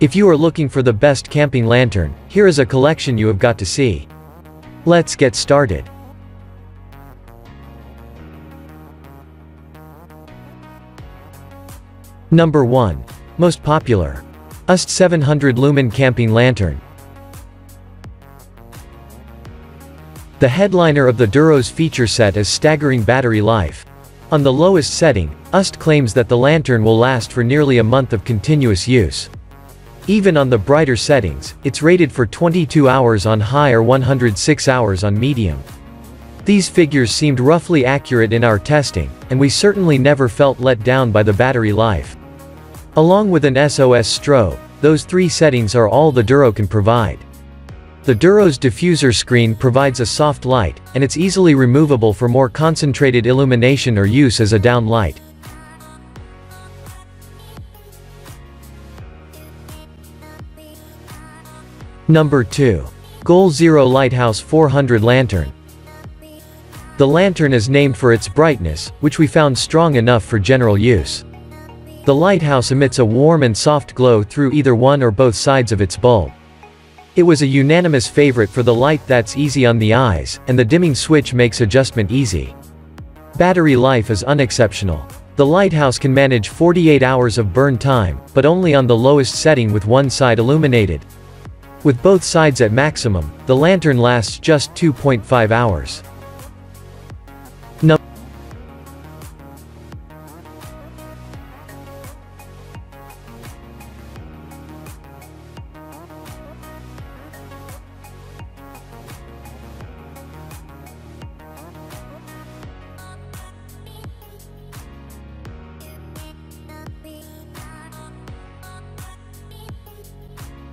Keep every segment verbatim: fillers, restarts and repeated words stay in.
If you are looking for the best camping lantern, here is a collection you have got to see. Let's get started. Number one. Most popular. U S T seven hundred Lumen Camping Lantern. The headliner of the Duro's feature set is staggering battery life. On the lowest setting, U S T claims that the lantern will last for nearly a month of continuous use. Even on the brighter settings, it's rated for twenty-two hours on high or one hundred six hours on medium. These figures seemed roughly accurate in our testing, and we certainly never felt let down by the battery life. Along with an S O S strobe, those three settings are all the Duro can provide. The Duro's diffuser screen provides a soft light, and it's easily removable for more concentrated illumination or use as a down light. Number two. Goal Zero Lighthouse four hundred Lantern. The lantern is named for its brightness, which we found strong enough for general use. The lighthouse emits a warm and soft glow through either one or both sides of its bulb. It was a unanimous favorite for the light that's easy on the eyes, and the dimming switch makes adjustment easy. Battery life is unexceptional. The lighthouse can manage forty-eight hours of burn time, but only on the lowest setting with one side illuminated. With both sides at maximum, the lantern lasts just two point five hours.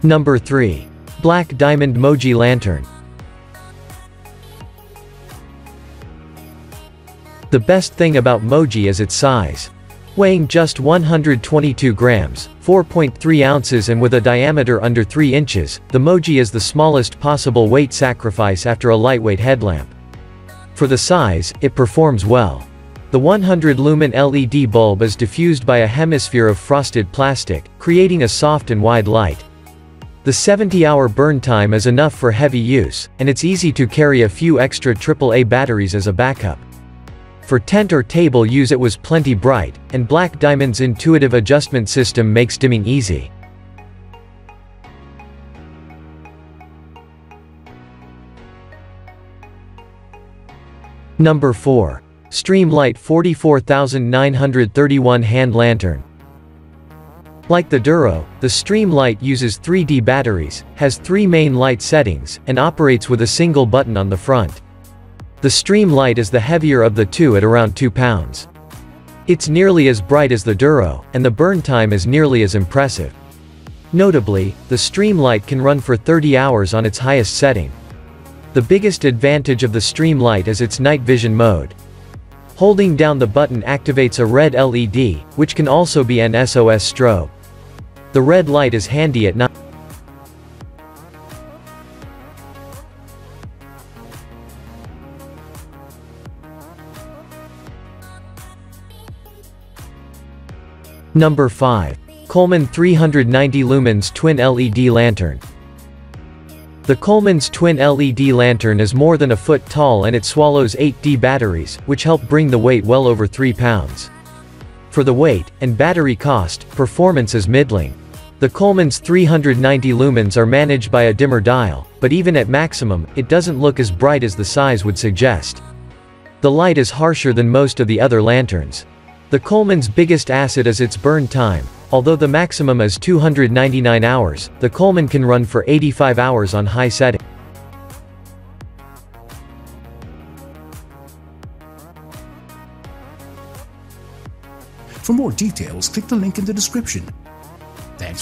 Number three. Black Diamond Moji Lantern. The best thing about Moji is its size. Weighing just one hundred twenty-two grams, four point three ounces, and with a diameter under three inches, the Moji is the smallest possible weight sacrifice after a lightweight headlamp. For the size, it performs well. The one hundred lumen L E D bulb is diffused by a hemisphere of frosted plastic, creating a soft and wide light. The seventy hour burn time is enough for heavy use, and it's easy to carry a few extra triple A batteries as a backup. For tent or table use it was plenty bright, and Black Diamond's intuitive adjustment system makes dimming easy. Number four. Streamlight forty-four thousand nine hundred thirty-one Hand Lantern. Like the Duro, the Streamlight uses three D batteries, has three main light settings, and operates with a single button on the front. The Streamlight is the heavier of the two at around two pounds. It's nearly as bright as the Duro, and the burn time is nearly as impressive. Notably, the Streamlight can run for thirty hours on its highest setting. The biggest advantage of the Streamlight is its night vision mode. Holding down the button activates a red L E D, which can also be an S O S strobe. The red light is handy at night. Number five. Coleman three hundred ninety Lumens Twin L E D Lantern. The Coleman's twin L E D lantern is more than a foot tall, and it swallows eight D batteries, which help bring the weight well over three pounds. For the weight, and battery cost, performance is middling. The Coleman's three hundred ninety lumens are managed by a dimmer dial, but even at maximum, it doesn't look as bright as the size would suggest. The light is harsher than most of the other lanterns. The Coleman's biggest asset is its burn time. Although the maximum is two hundred ninety-nine hours, the Coleman can run for eighty-five hours on high setting. For more details, click the link in the description. Thanks